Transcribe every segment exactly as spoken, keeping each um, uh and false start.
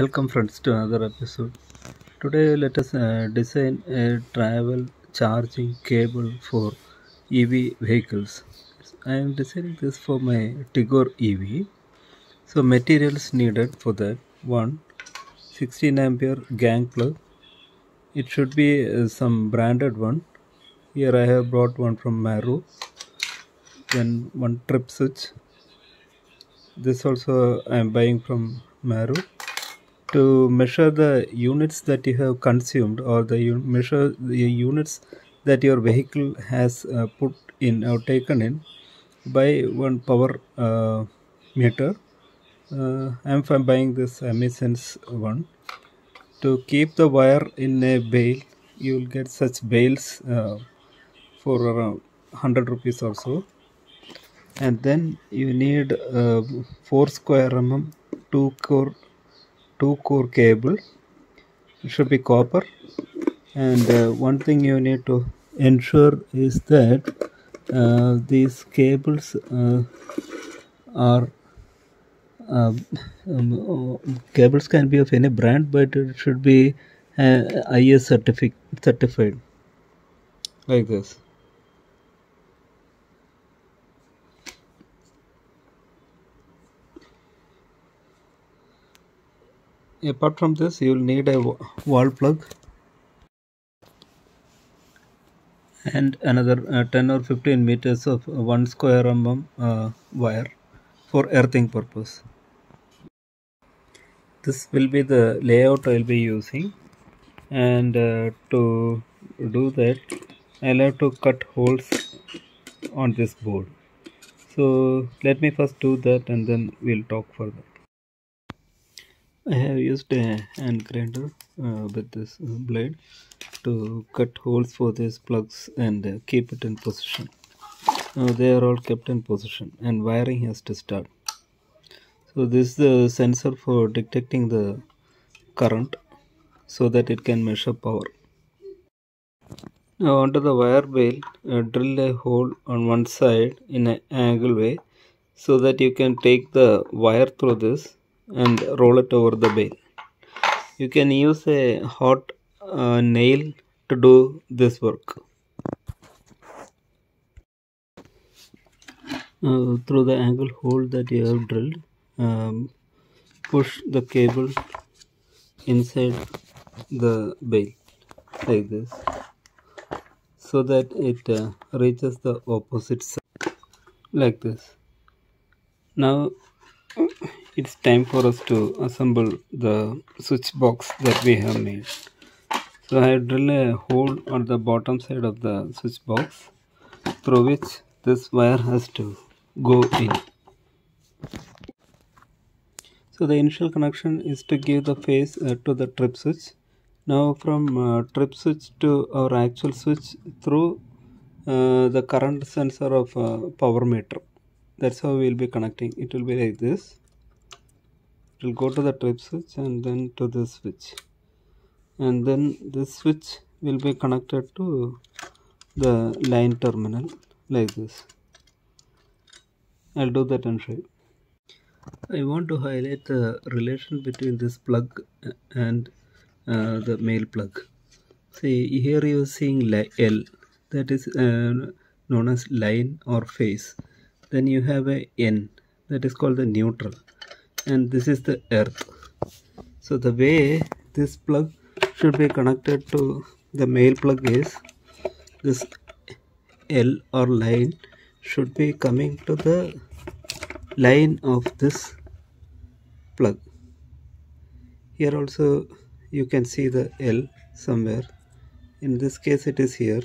Welcome friends to another episode. Today let us uh, design a travel charging cable for E V vehicles. I am designing this for my Tigor E V. So materials needed for that: one sixteen ampere gang plug. It should be uh, some branded one. Here I have brought one from Maru. Then one trip switch. This also I am buying from Maru. To measure the units that you have consumed, or the measure the units that your vehicle has uh, put in or taken in, by one power uh, meter. Uh, I am buying this amiciSense one. To keep the wire in a bale, you will get such bales uh, for around one hundred rupees or so. And then you need uh, four square millimeter two core two core cable. It should be copper. And uh, one thing you need to ensure is that uh, these cables uh, are uh, um, uh, cables can be of any brand, but it should be uh, I S certified, like this. Apart from this, you will need a wall plug and another uh, ten or fifteen meters of uh, one square millimeter uh, wire for earthing purpose. This will be the layout I will be using, and uh, to do that I will have to cut holes on this board. So let me first do that and then we will talk further. I have used a hand grinder uh, with this blade to cut holes for these plugs and uh, keep it in position. Now they are all kept in position and wiring has to start. So this is the sensor for detecting the current so that it can measure power. Now onto the wire bale, uh, drill a hole on one side in an angle way so that you can take the wire through this and roll it over the bale. You can use a hot uh, nail to do this work. Uh, through the angle hole that you have drilled, um, push the cable inside the bale like this so that it uh, reaches the opposite side, like this. Now it's time for us to assemble the switch box that we have made. So I drill a hole on the bottom side of the switch box through which this wire has to go in. So the initial connection is to give the phase uh, to the trip switch. Now from uh, trip switch to our actual switch through uh, the current sensor of uh, power meter. That's how we will be connecting. It will be like this. It will go to the trip switch and then to this switch, and then this switch will be connected to the line terminal like this. I'll do that and show you. I want to highlight the relation between this plug and uh, the male plug. See, here you are seeing L, that is uh, known as line or phase. Then you have a N, that is called the neutral. And this is the earth. So the way this plug should be connected to the male plug is this L or line should be coming to the line of this plug. Here also you can see the L somewhere. In this case it is here,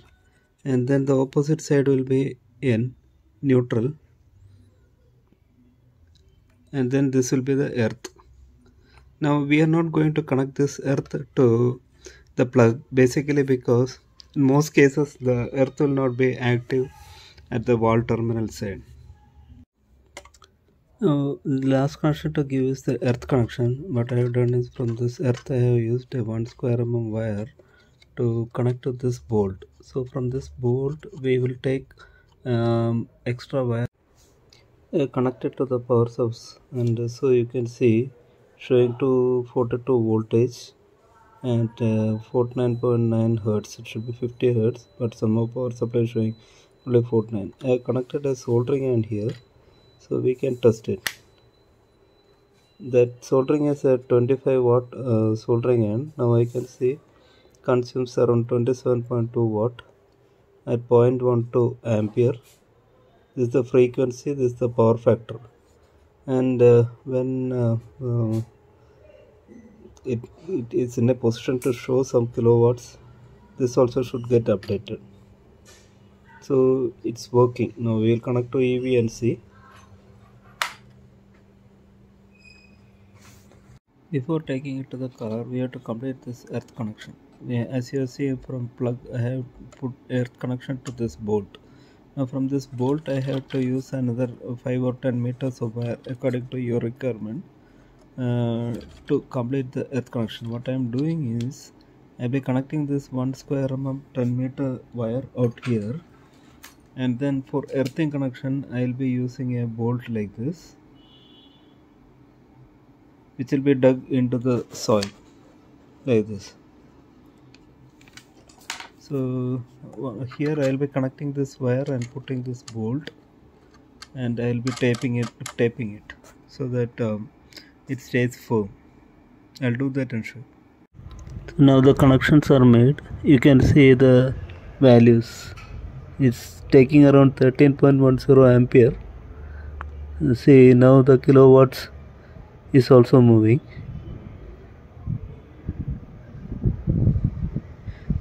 and then the opposite side will be N, neutral. And then this will be the earth. Now we are not going to connect this earth to the plug, basically because in most cases the earth will not be active at the wall terminal side. Now the last connection to give is the earth connection. What I have done is from this earth I have used a one square millimeter wire to connect to this bolt. So from this bolt we will take um, extra wire Uh, connected to the power source, and uh, so you can see showing to forty-two voltage and uh, forty-nine point nine hertz. It should be fifty hertz, but somehow power supply showing only forty-nine. I connected a soldering end here, so we can test it. That soldering is a twenty-five watt uh, soldering end. Now I can see consumes around twenty-seven point two watt at zero point one two ampere. This is the frequency, this is the power factor. And uh, when uh, uh, it, it is in a position to show some kilowatts, this also should get updated. So it's working. Now we will connect to E V and see. Before taking it to the car, we have to complete this earth connection. As you see, from plug I have put earth connection to this bolt. Now from this bolt I have to use another five or ten meters of wire according to your requirement uh, to complete the earth connection. What I am doing is, I will be connecting this one square mm ten meter wire out here, and then for earthing connection I will be using a bolt like this, which will be dug into the soil like this. So here I will be connecting this wire and putting this bolt, and I will be taping it, taping it so that um, it stays firm. I will do that and show. So now the connections are made. You can see the values. It's taking around thirteen point one zero ampere. See, now the kilowatts is also moving.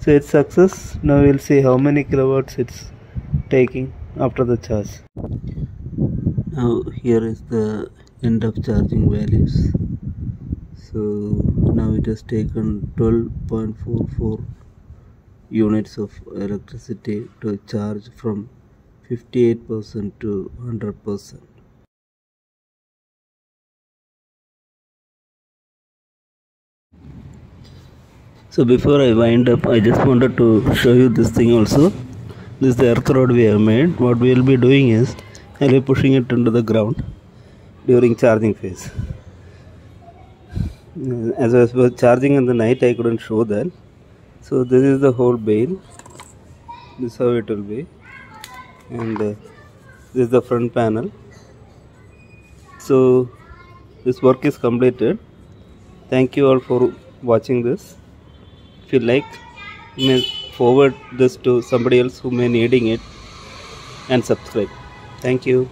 So it's success. Now we'll see how many kilowatts it's taking after the charge. Now here is the end of charging values. So now it has taken twelve point four four units of electricity to charge from fifty-eight percent to one hundred percent. So before I wind up, I just wanted to show you this thing also. This is the earth rod we have made. What we will be doing is, I will be pushing it into the ground during charging phase. As I was charging in the night, I couldn't show that. So this is the whole bale. This is how it will be. And uh, this is the front panel. So this work is completed. Thank you all for watching this. If you like, you may forward this to somebody else who may be needing it, and subscribe. Thank you.